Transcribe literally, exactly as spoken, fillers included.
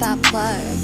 that blood.